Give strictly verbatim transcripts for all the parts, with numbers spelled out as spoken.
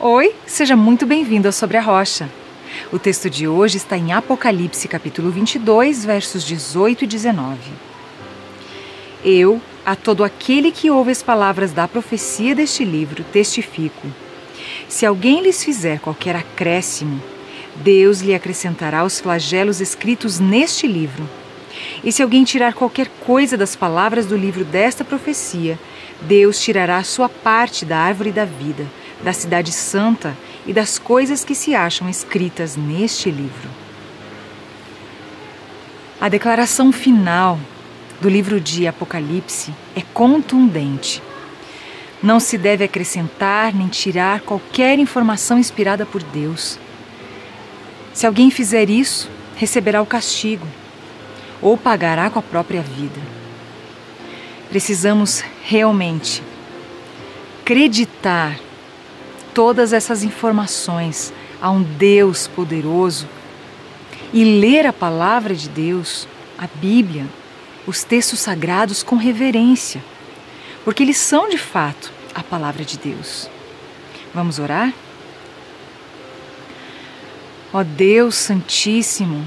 Oi, seja muito bem-vindo ao Sobre a Rocha. O texto de hoje está em Apocalipse, capítulo vinte e dois, versos dezoito e dezenove. Eu, a todo aquele que ouve as palavras da profecia deste livro, testifico. Se alguém lhes fizer qualquer acréscimo, Deus lhe acrescentará os flagelos escritos neste livro. E se alguém tirar qualquer coisa das palavras do livro desta profecia, Deus tirará a sua parte da árvore da vida, da cidade santa e das coisas que se acham escritas neste livro. A declaração final do livro de Apocalipse é contundente. Não se deve acrescentar nem tirar qualquer informação inspirada por Deus. Se alguém fizer isso, receberá o castigo ou pagará com a própria vida. Precisamos realmente acreditar todas essas informações a um Deus poderoso e ler a palavra de Deus, a Bíblia, os textos sagrados com reverência, porque eles são de fato a palavra de Deus. Vamos orar? Ó Deus Santíssimo,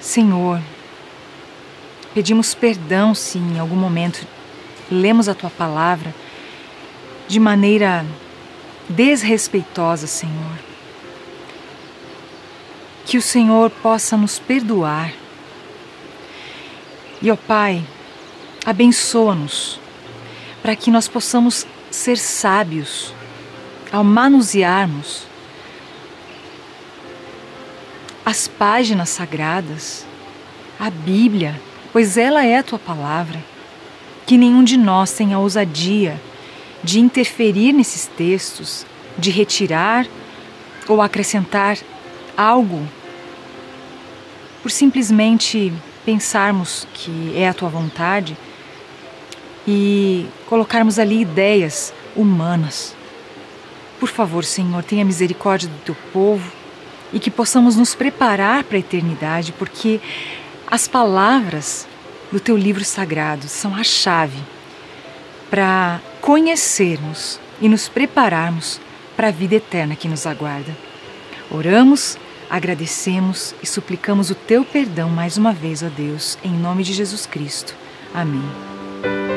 Senhor, pedimos perdão se em algum momento lemos a Tua palavra de maneira desrespeitosa, Senhor. Que o Senhor possa nos perdoar. E, ó Pai, abençoa-nos para que nós possamos ser sábios ao manusearmos as páginas sagradas, a Bíblia, pois ela é a Tua palavra. Que nenhum de nós tenha ousadia de interferir nesses textos, de retirar ou acrescentar algo por simplesmente pensarmos que é a Tua vontade e colocarmos ali ideias humanas. Por favor, Senhor, tenha misericórdia do Teu povo e que possamos nos preparar para a eternidade, porque as palavras do Teu livro sagrado são a chave para conhecermos e nos prepararmos para a vida eterna que nos aguarda. Oramos, agradecemos e suplicamos o Teu perdão mais uma vez, ó Deus, em nome de Jesus Cristo. Amém.